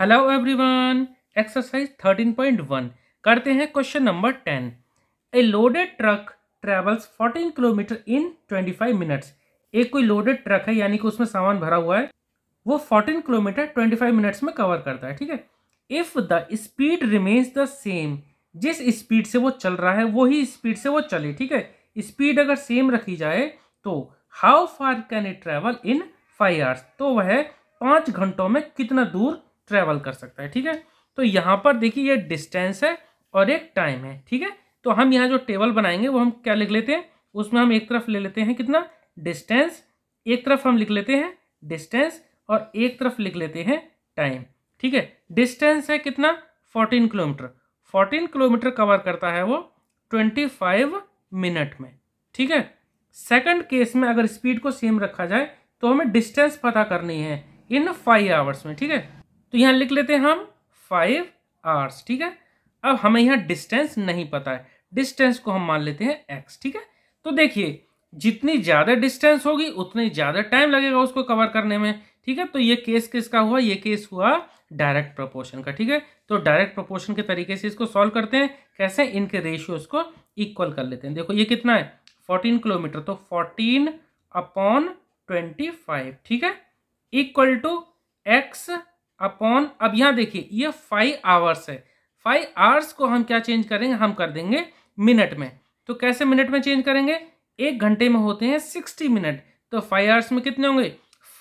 Hello everyone, exercise 13.1 करते हैं question number 10। A loaded truck travels 14 kilometre in 25 minutes. एक कोई लोडेड ट्रक है यानी कि उसमें सामान भरा हुआ है, वो 14 किलोमीटर 25 मिनट्स में कवर करता है, ठीक है। If the speed remains the same, जिस स्पीड से वो चल रहा है वही स्पीड से वो चले, ठीक है। स्पीड अगर सेम रखी जाए तो how far can it travel in 5 hours, तो वह 5 घंटों में कितना दूर ट्रैवल कर सकता है, ठीक है। तो यहाँ पर देखिए ये डिस्टेंस है और एक टाइम है, ठीक है। तो हम यहाँ जो टेबल बनाएंगे वो हम क्या लिख लेते हैं, उसमें हम एक तरफ ले लेते हैं कितना डिस्टेंस, एक तरफ हम लिख लेते हैं डिस्टेंस और एक तरफ लिख लेते हैं टाइम, ठीक है। डिस्टेंस है कितना 14 किलोमीटर, 14 किलोमीटर कवर करता है वो 25 मिनट में, ठीक है। सेकेंड केस में अगर स्पीड को सेम रखा जाए तो हमें डिस्टेंस पता करनी है इन 5 आवर्स में, ठीक है। तो यहाँ लिख लेते हैं हम 5 आवर्स, ठीक है। अब हमें यहाँ डिस्टेंस नहीं पता है, डिस्टेंस को हम मान लेते हैं एक्स, ठीक है। तो देखिए जितनी ज़्यादा डिस्टेंस होगी उतनी ज़्यादा टाइम लगेगा उसको कवर करने में, ठीक है। तो ये केस किसका हुआ, ये केस हुआ डायरेक्ट प्रोपोर्शन का, ठीक है। तो डायरेक्ट प्रोपोर्शन के तरीके से इसको सॉल्व करते हैं, कैसे इनके रेशियोज को इक्वल कर लेते हैं। देखो ये कितना है 14 किलोमीटर, तो 14/25, ठीक है, इक्वल टू एक्स अपॉन, अब यहाँ देखिए ये 5 आवर्स है, 5 आवर्स को हम क्या चेंज करेंगे, हम कर देंगे मिनट में। तो कैसे मिनट में चेंज करेंगे, 1 घंटे में होते हैं 60 मिनट, तो 5 आवर्स में कितने होंगे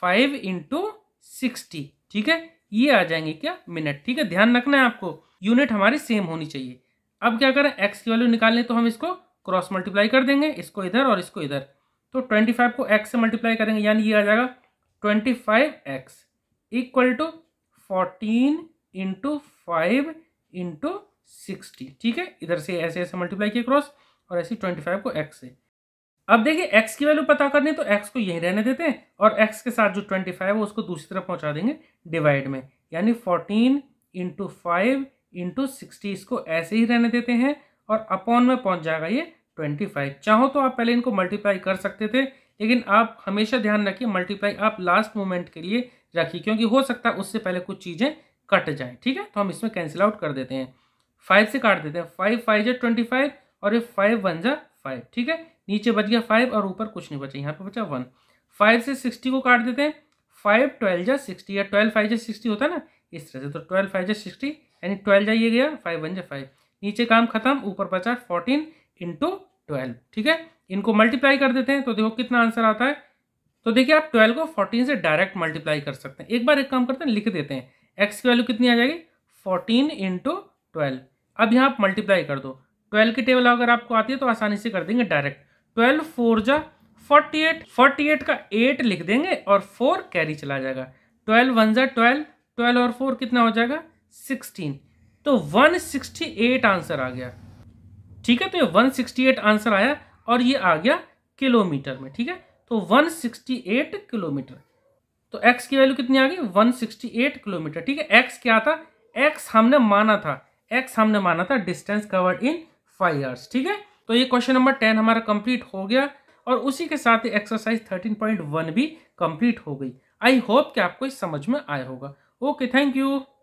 5 × 60, ठीक है। ये आ जाएंगे क्या मिनट, ठीक है। ध्यान रखना है आपको, यूनिट हमारी सेम होनी चाहिए। अब क्या करें, एक्स की वैल्यू निकालें तो हम इसको क्रॉस मल्टीप्लाई कर देंगे, इसको इधर और इसको इधर। तो 25 को एक्स से मल्टीप्लाई करेंगे यानी ये आ जाएगा 25x इक्वल टू 14 × 5 × 60, ठीक है। इधर से ऐसे ऐसे मल्टीप्लाई किया क्रॉस और ऐसे 25 को x से। अब देखिए x की वैल्यू पता करनी है तो x को यहीं रहने देते हैं और x के साथ जो 25 है वो उसको दूसरी तरफ पहुंचा देंगे डिवाइड में, यानी 14 × 5 × 60, इसको ऐसे ही रहने देते हैं और अपॉन में पहुंच जाएगा ये 25। चाहो तो आप पहले इनको मल्टीप्लाई कर सकते थे, लेकिन आप हमेशा ध्यान रखिए मल्टीप्लाई आप लास्ट मोमेंट के लिए रखिए, क्योंकि हो सकता है उससे पहले कुछ चीज़ें कट जाएं, ठीक है। तो हम इसमें कैंसिल आउट कर देते हैं, 5 से काट देते हैं, 5 5 = 25 और ये 5 1 = 5, ठीक है। नीचे बच गया 5 और ऊपर कुछ नहीं बचा, यहाँ पे बचा 1। 5 से 60 को काट देते हैं, 5 12 = 60 या 12 5 = 60 होता है ना, इस तरह से। तो 12 5 = 60 यानी 12 ये गया, 5 1 = 5, नीचे काम खत्म, ऊपर बचा 14 × 12, ठीक है। इनको मल्टीप्लाई कर देते हैं तो देखो कितना आंसर आता है। तो देखिए आप 12 को 14 से डायरेक्ट मल्टीप्लाई कर सकते हैं। एक बार एक काम करते हैं, लिख देते हैं x की वैल्यू कितनी आ जाएगी 14 × 12। अब यहाँ आप मल्टीप्लाई कर दो, 12 की टेबल अगर आपको आती है तो आसानी से कर देंगे डायरेक्ट, 12 4 जा 48, 48 का 8 लिख देंगे और 4 कैरी चला जाएगा, 12 1 जा 12, 12 और 4 कितना हो जाएगा 16, तो 168 आंसर आ गया, ठीक है। तो ये 168 आंसर आया और ये आ गया किलोमीटर में, ठीक है। तो 168 किलोमीटर, तो x की वैल्यू कितनी आ गई 168 किलोमीटर, ठीक है। x क्या था, x हमने माना था डिस्टेंस कवर्ड इन 5 आवर्स, ठीक है। तो ये क्वेश्चन नंबर 10 हमारा कंप्लीट हो गया और उसी के साथ ही एक्सरसाइज 13.1 भी कंप्लीट हो गई। आई होप कि आपको समझ में आया होगा। Okay, thank you.